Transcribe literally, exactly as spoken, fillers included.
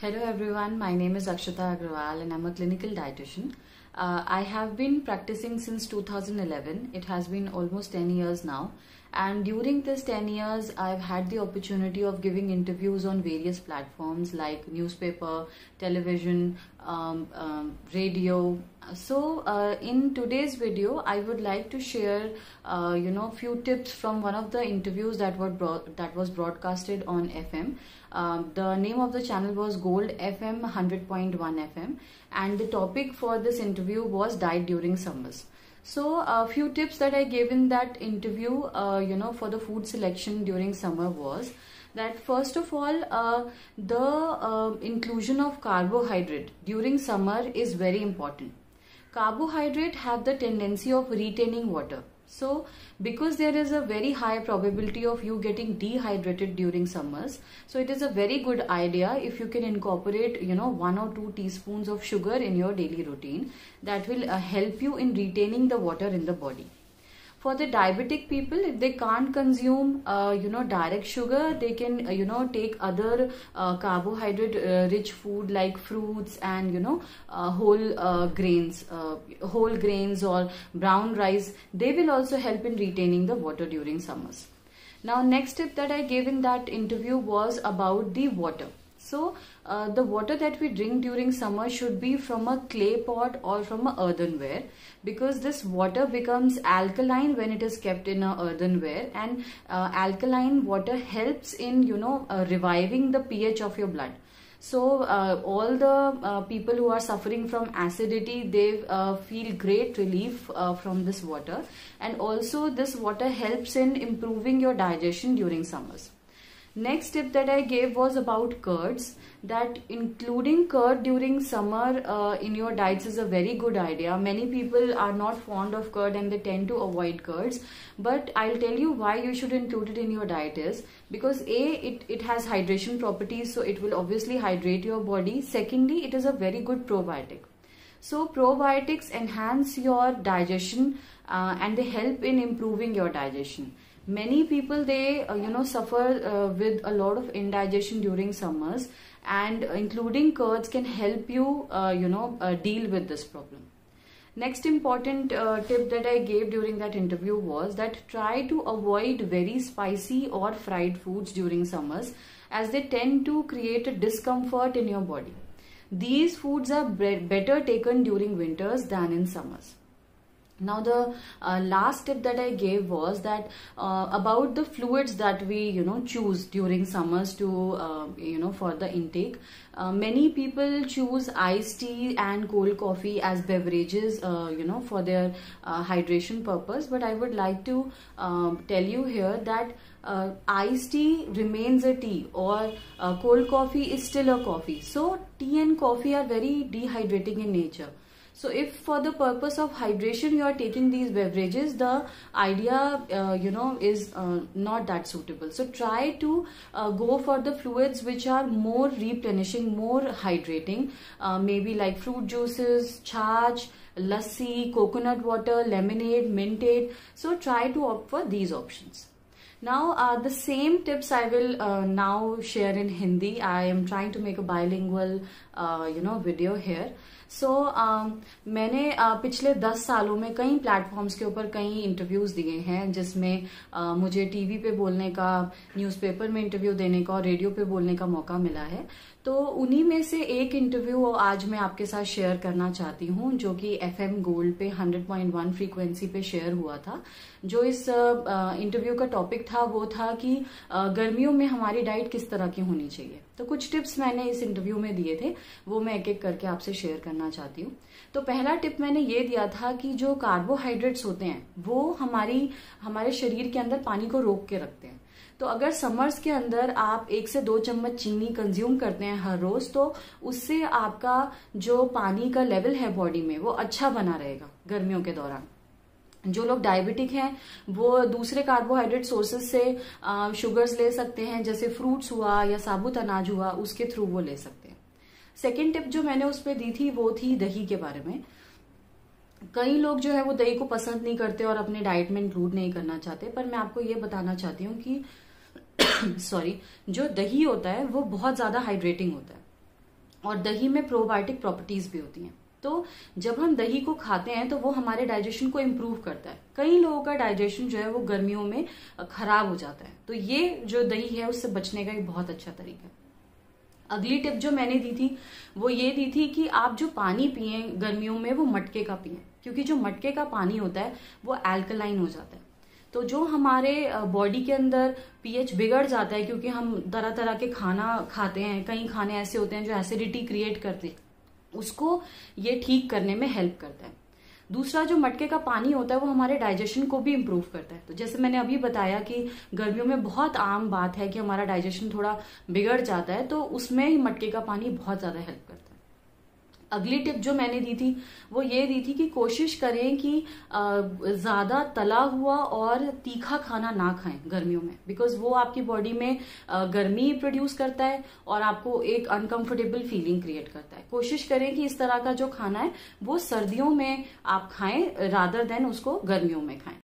Hello everyone, my name is Akshita Aggarwal and I'm a clinical dietitian. Uh, I have been practicing since two thousand eleven. It has been almost ten years now. And during this ten years, I've had the opportunity of giving interviews on various platforms like newspaper, television, um, um, radio. So uh, in today's video, I would like to share, uh, you know, few tips from one of the interviews that were brought, that was broadcasted on F M. Um, the name of the channel was Gold F M one hundred point one F M, and the topic for this interview was diet during summers. So a uh, few tips that I gave in that interview, uh, you know, for the food selection during summer was that first of all, uh, the uh, inclusion of carbohydrate during summer is very important. Carbohydrate have the tendency of retaining water. So because there is a very high probability of you getting dehydrated during summers, so it is a very good idea if you can incorporate, you know, one or two teaspoons of sugar in your daily routine. That will uh, help you in retaining the water in the body. For the diabetic people, if they can't consume, uh, you know, direct sugar, they can, uh, you know, take other uh, carbohydrate-rich uh, food like fruits and, you know, uh, whole uh, grains, uh, whole grains or brown rice. They will also help in retaining the water during summers. Now, next tip that I gave in that interview was about the water. So, uh, the water that we drink during summer should be from a clay pot or from a earthenware, because this water becomes alkaline when it is kept in a earthenware, and uh, alkaline water helps in, you know, uh, reviving the pH of your blood. So uh, all the uh, people who are suffering from acidity, they uh, feel great relief uh, from this water, and also this water helps in improving your digestion during summers. Next tip that I gave was about curds, that including curd during summer uh, in your diets is a very good idea. Many people are not fond of curd and they tend to avoid curds, but I'll tell you why you should include it in your diet is because A, it, it has hydration properties, so it will obviously hydrate your body. Secondly, it is a very good probiotic. So probiotics enhance your digestion uh, and they help in improving your digestion. Many people, they uh, you know, suffer uh, with a lot of indigestion during summers, and including curds can help you, uh, you know, uh, deal with this problem. Next important uh, tip that I gave during that interview was that try to avoid very spicy or fried foods during summers, as they tend to create a discomfort in your body. These foods are better taken during winters than in summers. Now the uh, last tip that I gave was that uh, about the fluids that we, you know, choose during summers to, uh, you know, for the intake. Uh, many people choose iced tea and cold coffee as beverages, uh, you know, for their uh, hydration purpose. But I would like to uh, tell you here that uh, iced tea remains a tea, or uh, cold coffee is still a coffee. So tea and coffee are very dehydrating in nature. So if for the purpose of hydration you are taking these beverages, the idea, uh, you know, is uh, not that suitable. So try to uh, go for the fluids which are more replenishing, more hydrating, uh, maybe like fruit juices, charge, lassi, coconut water, lemonade, mintate. So try to opt for these options. Now uh, the same tips I will uh, now share in Hindi. I am trying to make a bilingual uh, you know, video here. So um, मैंने uh, पिछले दस सालों में कई platforms के ऊपर कई interviews दिए हैं, जिसमें uh, मुझे टीवी पे बोलने का, न्यूज़पेपर में इंटरव्यू देने का और रेडियो पे बोलने का मौका मिला है। तो उन्हीं में से एक इंटरव्यू आज मैं आपके साथ शेयर करना चाहती हूँ, जो कि एफएम गोल्ड पे हंड्रेड पॉइंट वन फ्रीक्वेंसी पे शेयर हुआ था। जो इस इंटरव्यू का टॉपिक था वो था कि गर्मियों में हमारी डाइट किस तरह की होनी चाहिए। तो कुछ टिप्स मैंने इस इंटरव्यू में दिए थे, वो मैं एक एक करके आपसे शेयर करना चाहती हूँ। तो पहला टिप मैंने ये दिया था कि जो कार्बोहाइड्रेट्स होते हैं वो हमारी हमारे शरीर के अंदर पानी को रोक के रखते हैं। तो अगर समर्स के अंदर आप एक से दो चम्मच चीनी कंज्यूम करते हैं हर रोज, तो उससे आपका जो पानी का लेवल है बॉडी में वो अच्छा बना रहेगा गर्मियों के दौरान। जो लोग डायबिटिक हैं वो दूसरे कार्बोहाइड्रेट सोर्सेस से आ, शुगर्स ले सकते हैं, जैसे फ्रूट्स हुआ या साबुत अनाज हुआ, उसके थ्रू वो ले सकते हैं। सेकेंड टिप जो मैंने उस पर दी थी वो थी दही के बारे में। कई लोग जो है वो दही को पसंद नहीं करते और अपने डाइट में इंक्लूड नहीं करना चाहते, पर मैं आपको ये बताना चाहती हूँ कि सॉरी जो दही होता है वो बहुत ज्यादा हाइड्रेटिंग होता है। और दही में प्रोबायोटिक प्रॉपर्टीज भी होती हैं। तो जब हम दही को खाते हैं तो वो हमारे डाइजेशन को इम्प्रूव करता है। कई लोगों का डाइजेशन जो है वो गर्मियों में खराब हो जाता है, तो ये जो दही है उससे बचने का एक बहुत अच्छा तरीका है। अगली टिप जो मैंने दी थी वो ये दी थी कि आप जो पानी पिए गर्मियों में वो मटके का पिए, क्योंकि जो मटके का पानी होता है वो अल्कलाइन हो जाता है। तो जो हमारे बॉडी के अंदर पीएच बिगड़ जाता है, क्योंकि हम तरह तरह के खाना खाते हैं, कई खाने ऐसे होते हैं जो एसिडिटी क्रिएट करते हैं, उसको ये ठीक करने में हेल्प करता है। दूसरा, जो मटके का पानी होता है वो हमारे डाइजेशन को भी इम्प्रूव करता है। तो जैसे मैंने अभी बताया कि गर्मियों में बहुत आम बात है कि हमारा डाइजेशन थोड़ा बिगड़ जाता है, तो उसमें ही मटके का पानी बहुत ज़्यादा हेल्प करता है। अगली टिप जो मैंने दी थी वो ये दी थी कि कोशिश करें कि ज़्यादा तला हुआ और तीखा खाना ना खाएं गर्मियों में, बिकॉज वो आपकी बॉडी में गर्मी प्रोड्यूस करता है और आपको एक अनकंफर्टेबल फीलिंग क्रिएट करता है। कोशिश करें कि इस तरह का जो खाना है वो सर्दियों में आप खाएं, रादर देन उसको गर्मियों में खाएं।